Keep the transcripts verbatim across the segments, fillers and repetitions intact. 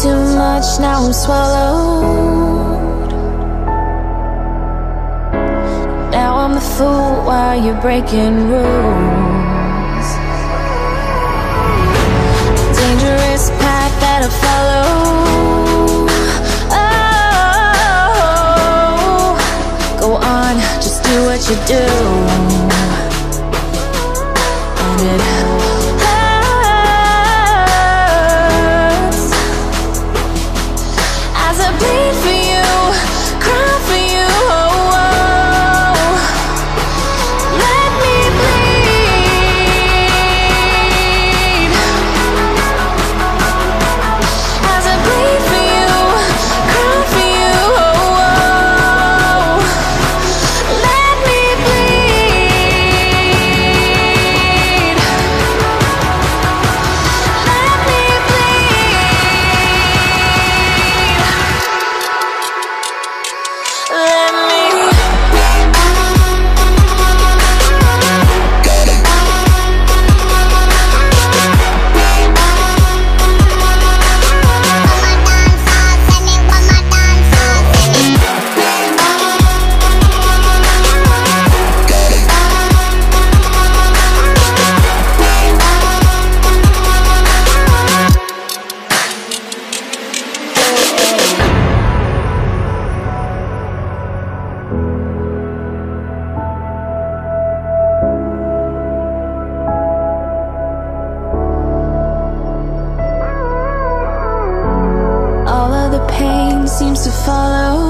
too much, now I'm swallowed. Now I'm the fool while you're breaking rules. The dangerous path that I follow. Oh, go on, just do what you do. And it seems to follow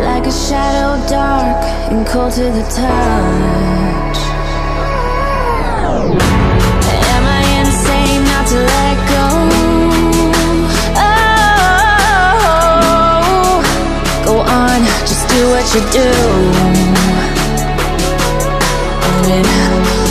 like a shadow, dark and cold to the touch. Am I insane not to let go? Oh, go on, just do what you do. And it please.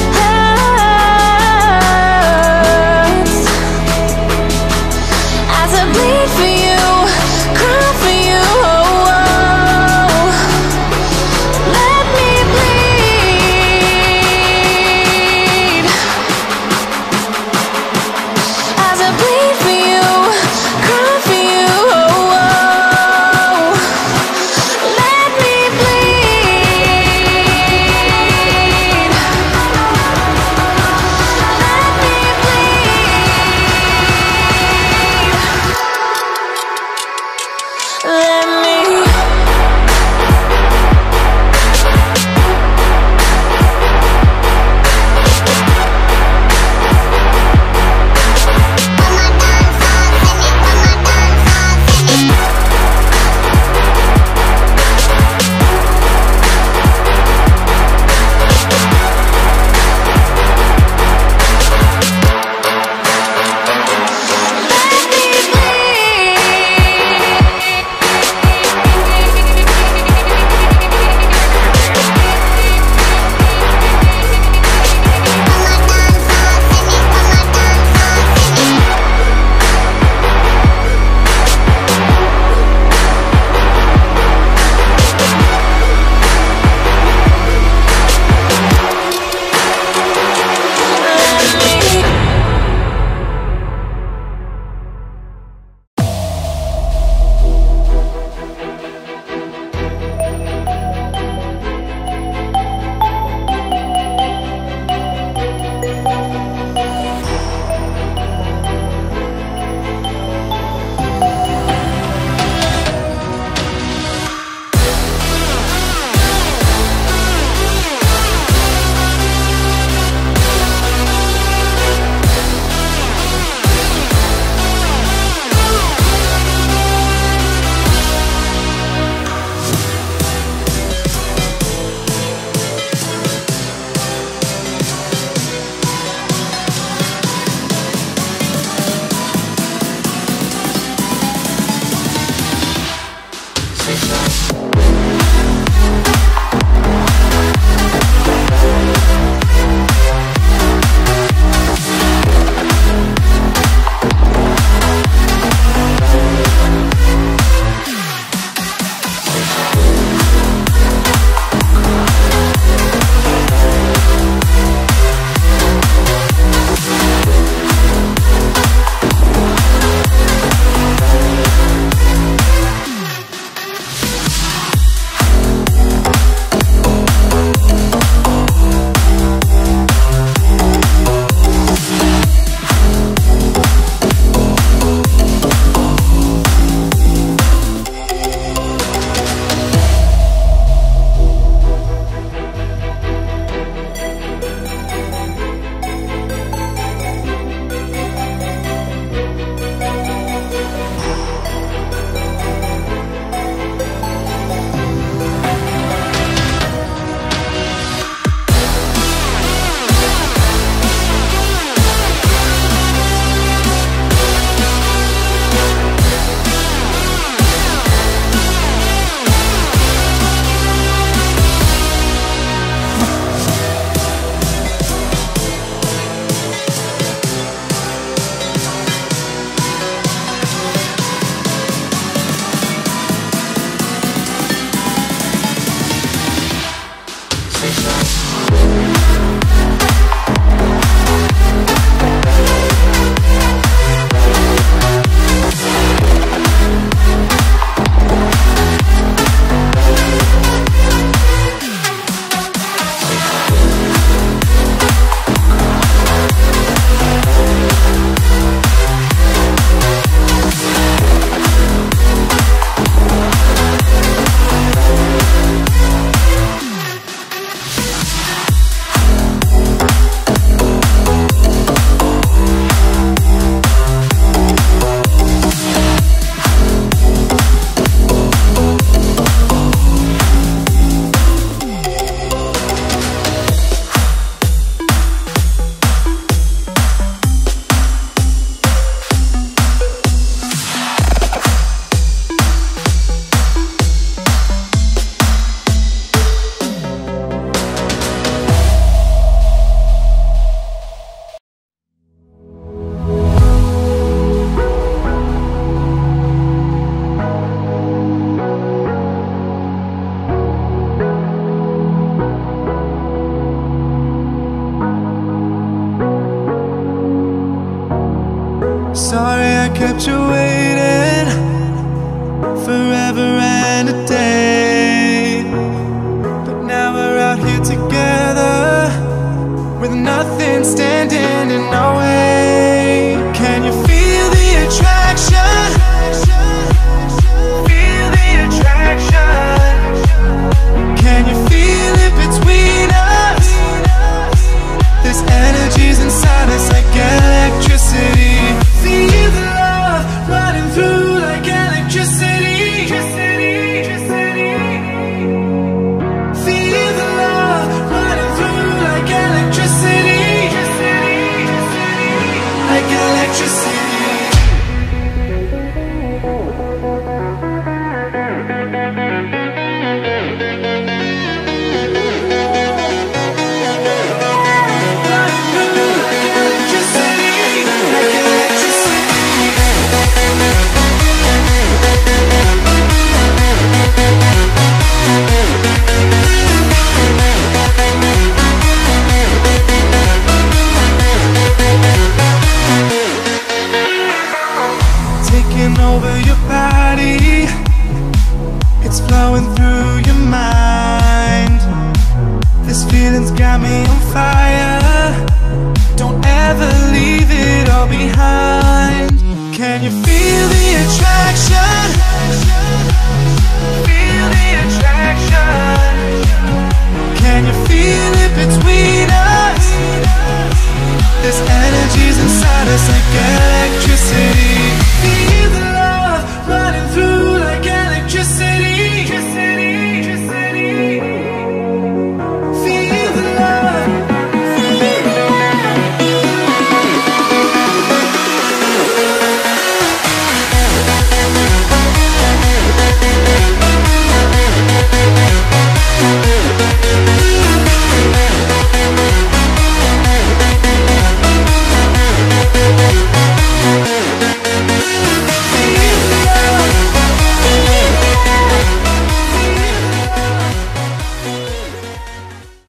I kept you waiting forever and a day. But now we're out here together with nothing standing